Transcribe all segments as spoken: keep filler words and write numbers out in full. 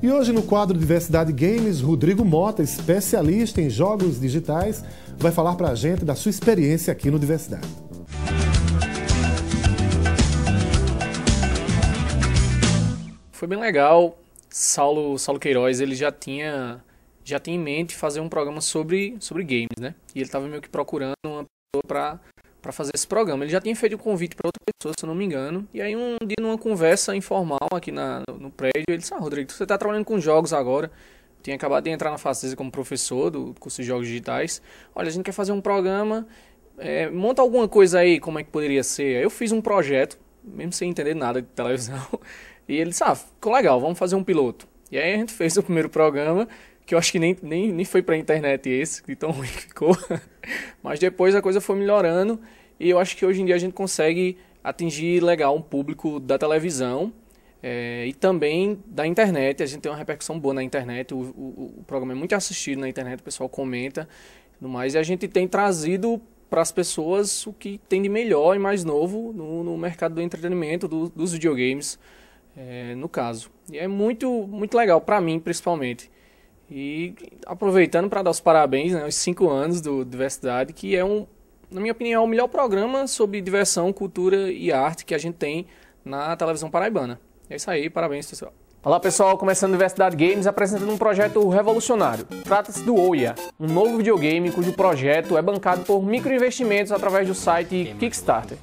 E hoje no quadro Diversidade Games, Rodrigo Mota, especialista em jogos digitais, vai falar pra gente da sua experiência aqui no Diversidade. Foi bem legal. Saulo, Saulo Queiroz, ele já tinha, já tinha em mente fazer um programa sobre, sobre games, né? E ele tava meio que procurando uma pessoa pra, pra fazer esse programa. Ele já tinha feito um convite pra outra pessoa, se eu não me engano. E aí um dia, numa conversa informal aqui na, no prédio, ele disse: ah, Rodrigo, você tá trabalhando com jogos agora. Tinha acabado de entrar na FACESA como professor do curso de jogos digitais. Olha, a gente quer fazer um programa, é, monta alguma coisa aí, como é que poderia ser? Eu fiz um projeto, mesmo sem entender nada de televisão, e ele disse: ah, ficou legal, vamos fazer um piloto. E aí a gente fez o primeiro programa, que eu acho que nem, nem, nem foi pra internet esse, que tão ruim que ficou. Mas depois a coisa foi melhorando, e eu acho que hoje em dia a gente consegue atingir legal um público da televisão, É, e também da internet. A gente tem uma repercussão boa na internet, o, o, o programa é muito assistido na internet, o pessoal comenta e tudo mais, e a gente tem trazido para as pessoas o que tem de melhor e mais novo no, no mercado do entretenimento, do, dos videogames, é, no caso. E é muito, muito legal para mim, principalmente. E aproveitando para dar os parabéns, né, aos cinco anos do Diversidade, que é, um, na minha opinião, é o melhor programa sobre diversão, cultura e arte que a gente tem na televisão paraibana. É isso aí, parabéns, pessoal. Olá, pessoal, começando a Diversidade Games apresentando um projeto revolucionário. Trata-se do Ouya, um novo videogame cujo projeto é bancado por microinvestimentos através do site Kickstarter.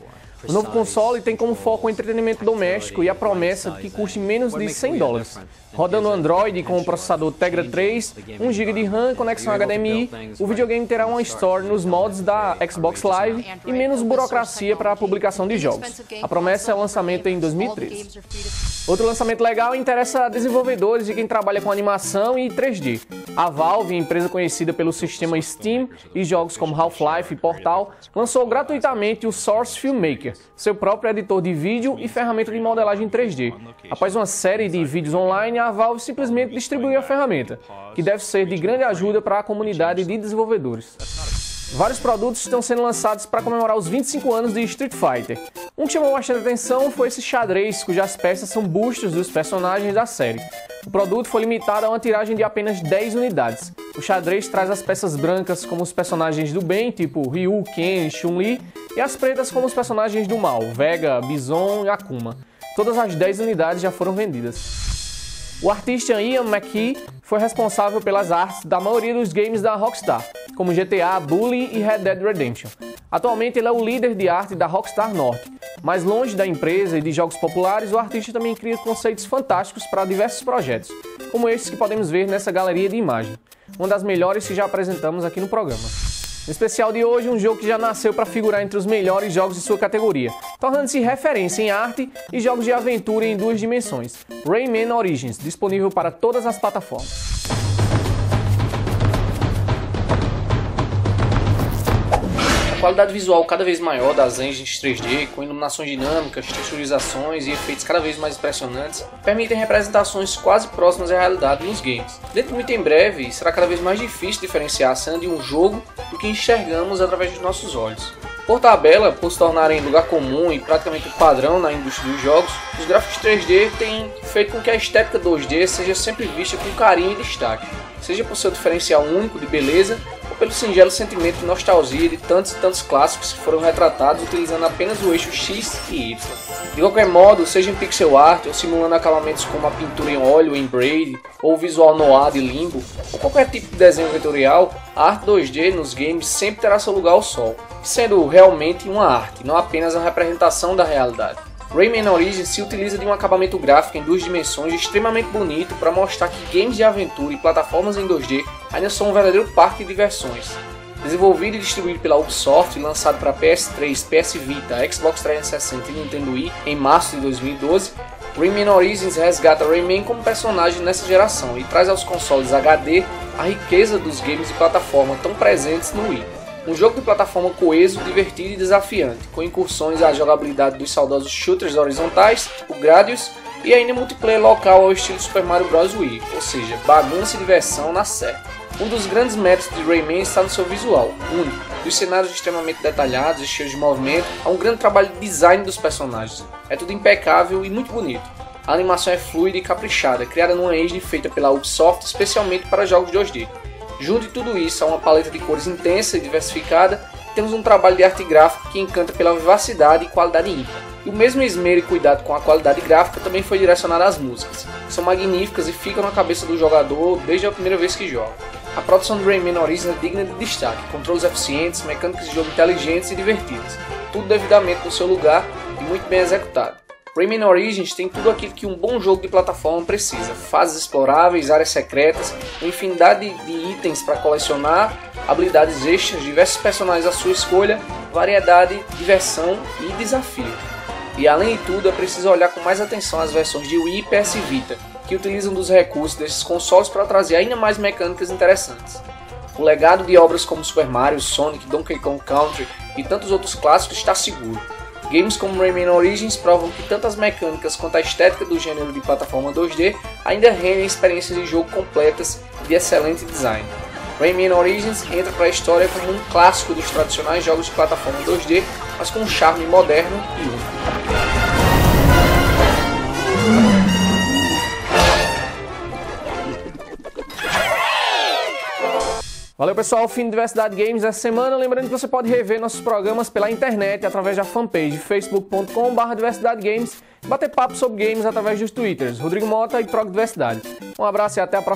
O novo console tem como foco o entretenimento doméstico e a promessa de que custe menos de cem dólares. Rodando Android com o processador Tegra três, um giga de RAM e conexão H D M I, o videogame terá uma Store nos moldes da Xbox Live e menos burocracia para a publicação de jogos. A promessa é o lançamento em dois mil e treze. Outro lançamento legal interessa a desenvolvedores de quem trabalha com animação e três D. A Valve, empresa conhecida pelo sistema Steam e jogos como Half-Life e Portal, lançou gratuitamente o Source Filmmaker, seu próprio editor de vídeo e ferramenta de modelagem três D. Após uma série de vídeos online, a Valve simplesmente distribuiu a ferramenta, que deve ser de grande ajuda para a comunidade de desenvolvedores. Vários produtos estão sendo lançados para comemorar os vinte e cinco anos de Street Fighter. Um que chamou bastante atenção foi esse xadrez, cujas peças são bustos dos personagens da série. O produto foi limitado a uma tiragem de apenas dez unidades. O xadrez traz as peças brancas como os personagens do bem, tipo Ryu, Ken e Chun-Li, e as pretas como os personagens do mal, Vega, Bison e Akuma. Todas as dez unidades já foram vendidas. O artista Ian McKee foi responsável pelas artes da maioria dos games da Rockstar, como G T A, Bully e Red Dead Redemption. Atualmente ele é o líder de arte da Rockstar North, mas longe da empresa e de jogos populares, o artista também cria conceitos fantásticos para diversos projetos, como estes que podemos ver nessa galeria de imagem, uma das melhores que já apresentamos aqui no programa. No especial de hoje, um jogo que já nasceu para figurar entre os melhores jogos de sua categoria, tornando-se referência em arte e jogos de aventura em duas dimensões, Rayman Origins, disponível para todas as plataformas. A qualidade visual cada vez maior das engines três D, com iluminações dinâmicas, texturizações e efeitos cada vez mais impressionantes, permitem representações quase próximas à realidade nos games. Dentro de muito em breve, será cada vez mais difícil diferenciar a cena de um jogo do que enxergamos através dos nossos olhos. Por tabela, por se tornarem lugar comum e praticamente padrão na indústria dos jogos, os gráficos três D têm feito com que a estética dois D seja sempre vista com carinho e destaque, seja por seu diferencial único de beleza ou pelo singelo sentimento de nostalgia de tantos e tantos clássicos que foram retratados utilizando apenas o eixo X e Y. De qualquer modo, seja em pixel art ou simulando acabamentos como a pintura em óleo em braid, ou o visual noir de limbo, ou qualquer tipo de desenho vetorial, a arte dois D nos games sempre terá seu lugar ao sol, sendo realmente uma arte, não apenas a representação da realidade. Rayman Origins se utiliza de um acabamento gráfico em duas dimensões extremamente bonito para mostrar que games de aventura e plataformas em dois D ainda são um verdadeiro parque de diversões. Desenvolvido e distribuído pela Ubisoft e lançado para P S três, P S Vita, Xbox trezentos e sessenta e Nintendo Wii em março de dois mil e doze, Rayman Origins resgata Rayman como personagem nessa geração e traz aos consoles H D a riqueza dos games de plataforma tão presentes no Wii. Um jogo de plataforma coeso, divertido e desafiante, com incursões à jogabilidade dos saudosos shooters horizontais, o Gradius, e ainda multiplayer local ao estilo Super Mario Bros. Wii, ou seja, bagunça e diversão na série. Um dos grandes méritos de Rayman está no seu visual, único, dos cenários extremamente detalhados e cheios de movimento, a um grande trabalho de design dos personagens. É tudo impecável e muito bonito. A animação é fluida e caprichada, criada numa engine feita pela Ubisoft especialmente para jogos de dois D. Junte tudo isso a uma paleta de cores intensa e diversificada, temos um trabalho de arte gráfica que encanta pela vivacidade e qualidade ímpar. E o mesmo esmero e cuidado com a qualidade gráfica também foi direcionado às músicas. São magníficas e ficam na cabeça do jogador desde a primeira vez que joga. A produção do Rayman Origins é digna de destaque, controles eficientes, mecânicas de jogo inteligentes e divertidas, tudo devidamente no seu lugar e muito bem executado. Rayman Origins tem tudo aquilo que um bom jogo de plataforma precisa, fases exploráveis, áreas secretas, uma infinidade de itens para colecionar, habilidades extras, diversos personagens à sua escolha, variedade, diversão e desafio. E além de tudo, é preciso olhar com mais atenção as versões de Wii e P S Vita, que utilizam dos recursos desses consoles para trazer ainda mais mecânicas interessantes. O legado de obras como Super Mario, Sonic, Donkey Kong Country e tantos outros clássicos está seguro. Games como Rayman Origins provam que tanto as mecânicas quanto a estética do gênero de plataforma dois D ainda rendem experiências de jogo completas e de excelente design. Rayman Origins entra para a história como um clássico dos tradicionais jogos de plataforma dois D, mas com um charme moderno e único. Valeu pessoal, fim de Diversidade Games essa semana, lembrando que você pode rever nossos programas pela internet através da fanpage facebook ponto com barra diversidade games, bater papo sobre games através dos twitters Rodrigo Mota e Troca Diversidade. Um abraço e até a próxima.